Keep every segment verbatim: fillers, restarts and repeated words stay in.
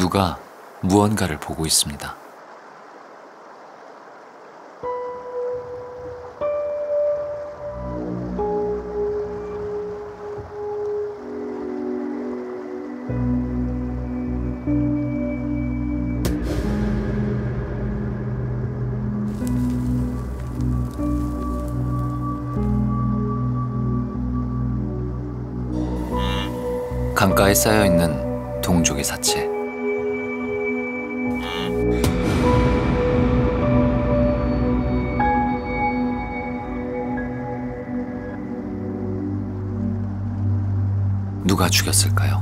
누가 무언가를 보고 있습니다. 강가에 쌓여있는 동족의 사체. 누가 죽였을까요?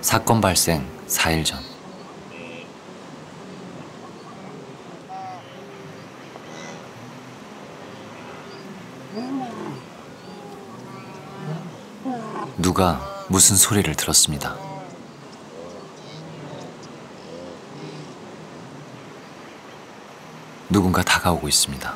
사건 발생 사 일 전. 누가 무슨 소리를 들었습니다. 누군가 다가오고 있습니다.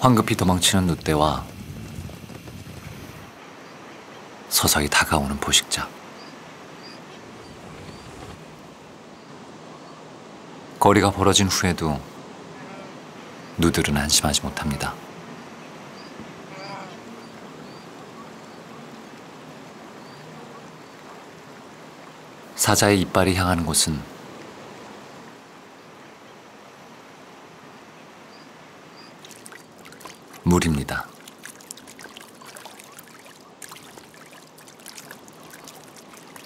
황급히 도망치는 늑대와 서서히 다가오는 포식자. 거리가 벌어진 후에도 누들은 안심하지 못합니다. 사자의 이빨이 향하는 곳은 물입니다.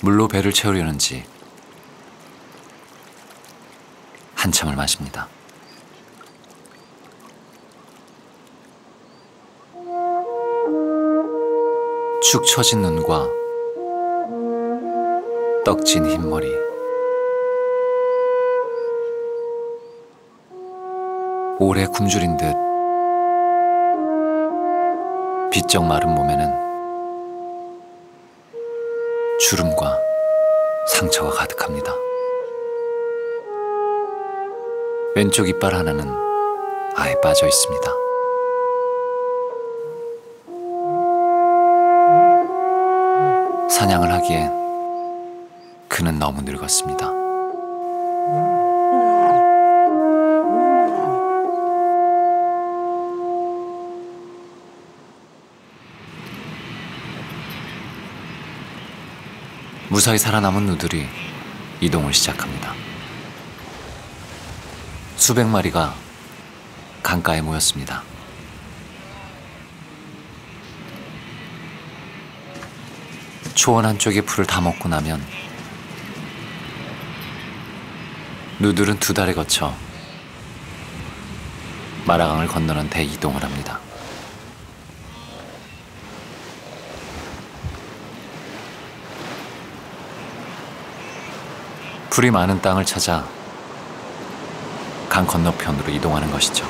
물로 배를 채우려는지 한참을 마십니다. 축 처진 눈과 떡진 흰머리, 오래 굶주린 듯 비쩍 마른 몸에는 주름과 상처가 가득합니다. 왼쪽 이빨 하나는 아예 빠져 있습니다. 사냥을 하기엔 그는 너무 늙었습니다. 무사히 살아남은 누들이 이동을 시작합니다. 수백 마리가 강가에 모였습니다. 초원 한쪽의 풀을 다 먹고 나면 누들은 두 달에 거쳐 마라강을 건너는 대이동을 합니다. 풀이 많은 땅을 찾아 강 건너편으로 이동하는 것이죠.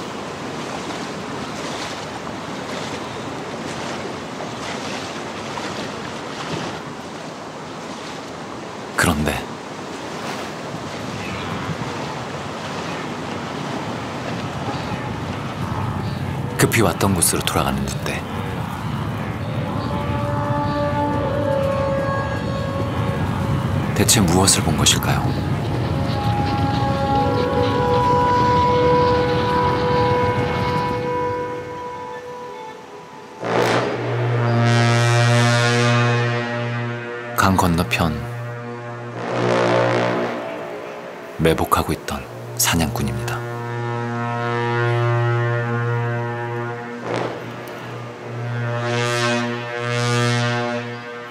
그런데 급히 왔던 곳으로 돌아가는 듯해. 대체 무엇을 본 것일까요? 강 건너편 매복하고 있던 사냥꾼입니다.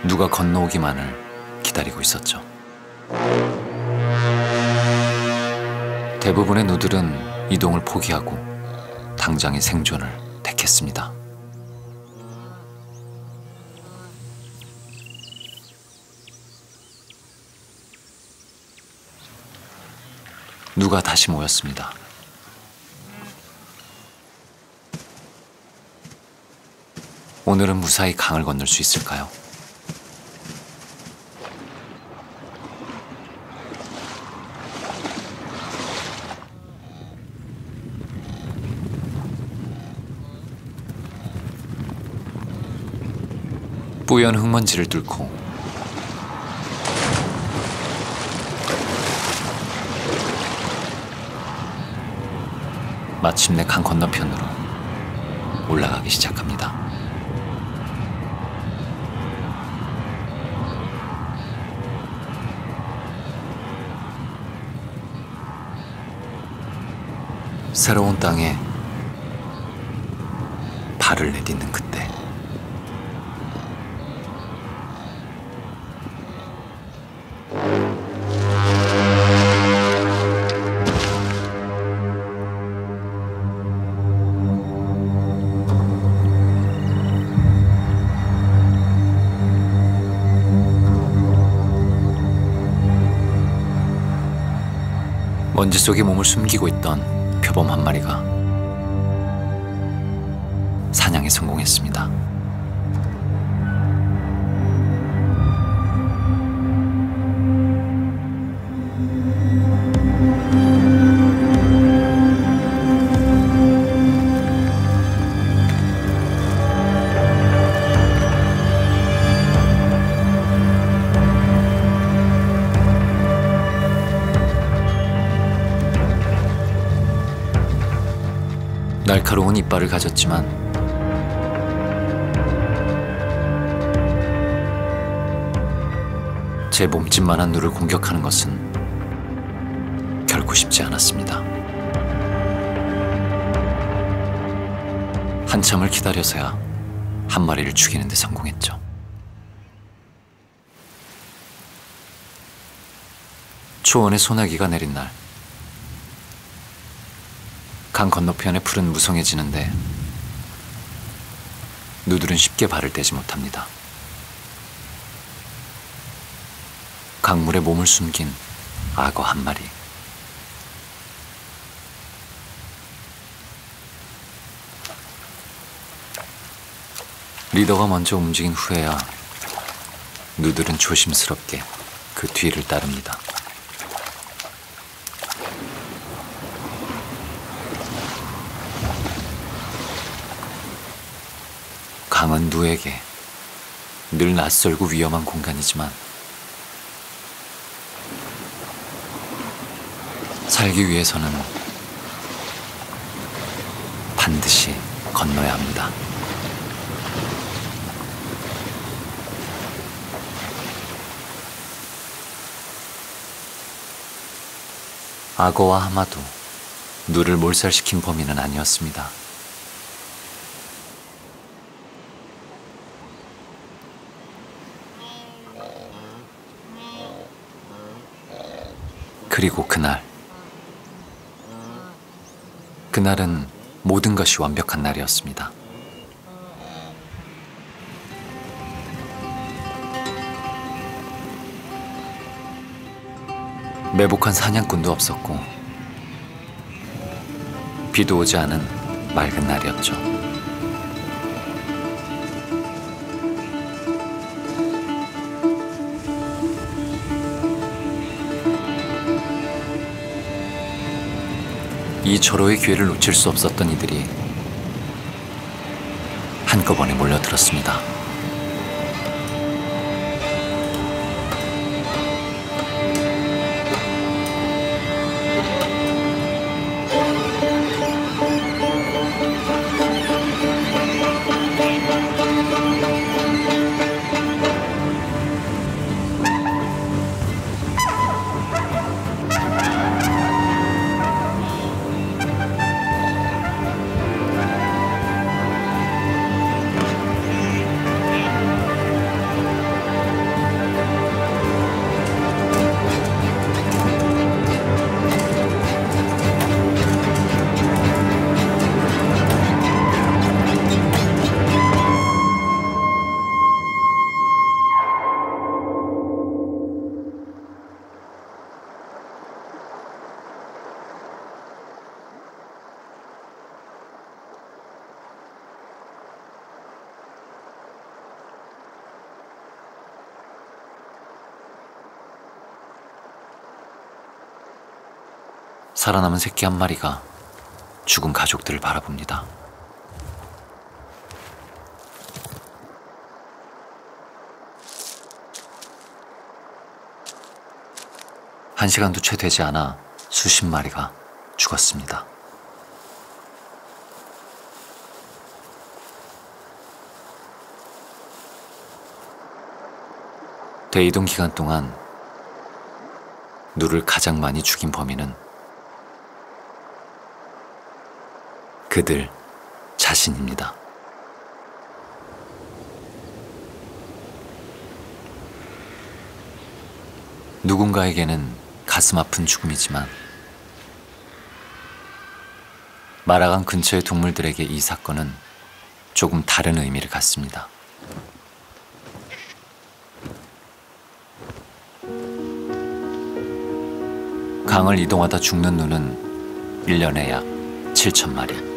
누가 건너오기만을 기다리고 있었죠. 대부분의 누들은 이동을 포기하고 당장의 생존을 택했습니다. 누가 다시 모였습니다. 오늘은 무사히 강을 건널 수 있을까요? 뿌연 흙먼지를 뚫고 마침내 강 건너편으로 올라가기 시작합니다. 새로운 땅에 발을 내딛는 그때 먼지 속에 몸을 숨기고 있던 표범 한 마리가 사냥에 성공했습니다. 날카로운 이빨을 가졌지만 제 몸짓만한 누를 공격하는 것은 결코 쉽지 않았습니다. 한참을 기다려서야 한 마리를 죽이는 데 성공했죠. 초원에 소나기가 내린 날 강 건너편의 풀은 무성해지는데 누들은 쉽게 발을 떼지 못합니다. 강물에 몸을 숨긴 악어 한 마리. 리더가 먼저 움직인 후에야 누들은 조심스럽게 그 뒤를 따릅니다. 강은 누에게 늘 낯설고 위험한 공간이지만 살기 위해서는 반드시 건너야 합니다. 악어와 하마도 누를 몰살시킨 범인은 아니었습니다. 그리고 그날, 그날은 모든 것이 완벽한 날이었습니다. 매복한 사냥꾼도 없었고 비도 오지 않은 맑은 날이었죠. 이 절호의 기회를 놓칠 수 없었던 이들이 한꺼번에 몰려들었습니다. 살아남은 새끼 한 마리가 죽은 가족들을 바라봅니다. 한 시간도 채 되지 않아 수십 마리가 죽었습니다. 대이동 기간 동안 누를 가장 많이 죽인 범인은 그들 자신입니다. 누군가에게는 가슴 아픈 죽음이지만 마라강 근처의 동물들에게 이 사건은 조금 다른 의미를 갖습니다. 강을 이동하다 죽는 누는 일 년에 약 칠천 마리.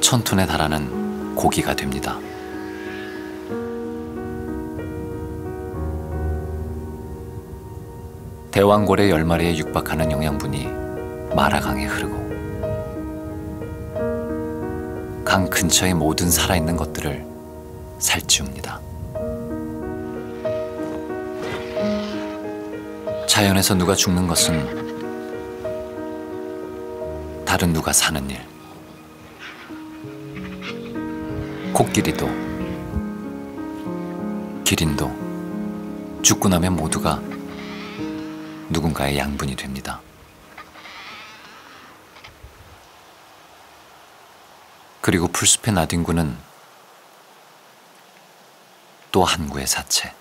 천 톤에 달하는 고기가 됩니다. 대왕고래 열 마리에 육박하는 영양분이 마라강에 흐르고 강 근처의 모든 살아있는 것들을 살찌웁니다. 자연에서 누가 죽는 것은 다른 누가 사는 일. 코끼리도 기린도 죽고 나면 모두가 누군가의 양분이 됩니다. 그리고 풀숲의 나뒹구는 또 한 구의 사체.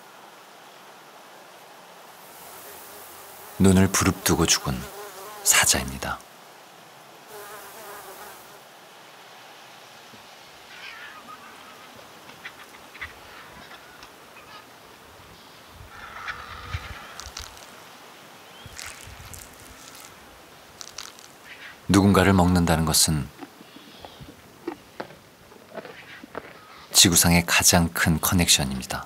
눈을 부릅뜨고 죽은 사자입니다. 누군가를 먹는다는 것은 지구상의 가장 큰 커넥션입니다.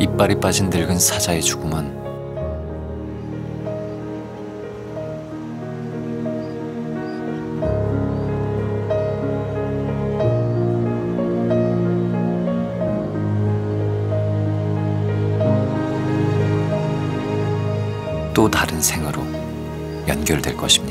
이빨이 빠진 늙은 사자의 죽음은 또 다른 생으로 연결될 것입니다.